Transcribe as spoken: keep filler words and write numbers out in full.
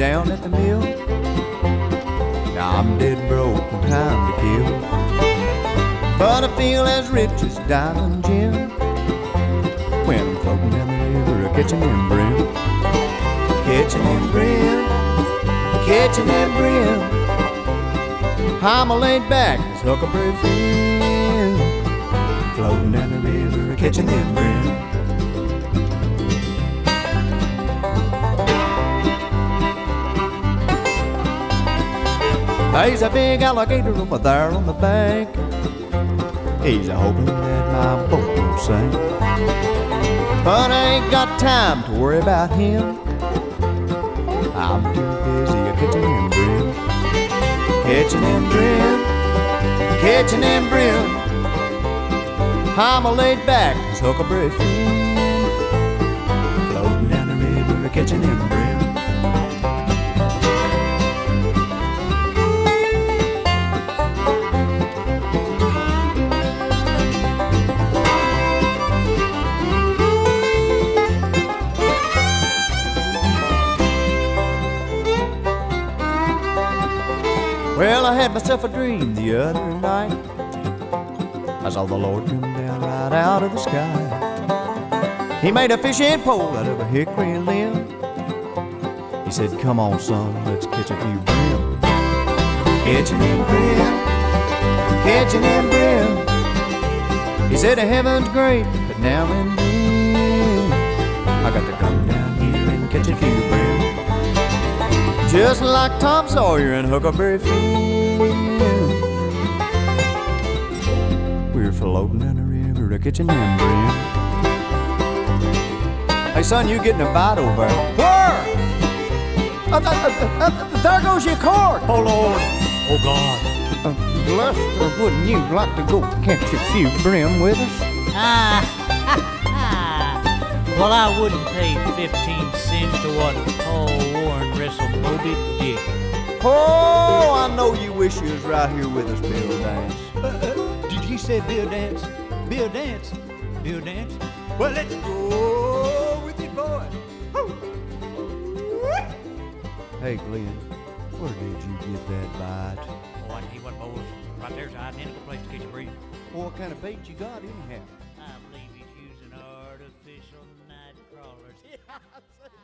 down at the mill. Now I'm dead broke and time to kill, but I feel as rich as Diamond Jim when I'm floating down the river catching them bream, catching them bream, catching them bream. I'm a laid back as Huckleberry Finn, floating down the river catching them bream. There's a big alligator over there on the bank. He's a-hoping that my boat won't sink, but I ain't got time to worry about him. I'm too busy catching them bream, catching them bream, catching them bream. I'm a laid-back as Huckleberry Finn, floating down the river catching them bream. Well, I had myself a dream the other night. I saw the Lord come down right out of the sky. He made a fishing pole out of a hickory limb. He said, "Come on, son, let's catch a few bream, catching them bream, catching them bream." He said, "Heaven's great, but now and then I got to come down here and catch a few bream, just like Tom Sawyer and Huckleberry Finn." We're floating down the river, catching them bream. Hey son, you getting a bite over there? Where? Uh, uh, uh, uh, there goes your cork. Oh Lord, oh God. Uh, Lester, wouldn't you like to go catch a few bream with us? Ah, ha, ha. Well, I wouldn't pay fifteen cents to what Paul Warren wrestled Moby did. Oh, I know you wish you was right here with us, Bill Dance. Uh, uh, did you say Bill Dance? Bill Dance? Bill Dance? Well, let's go with it, boy. Hey, Glenn, where did you get that bite? Oh, I tell you what, boys, right there's an identical place to catch a bream. Well, what kind of bait you got, anyhow? I believe he's using artificial night crawlers.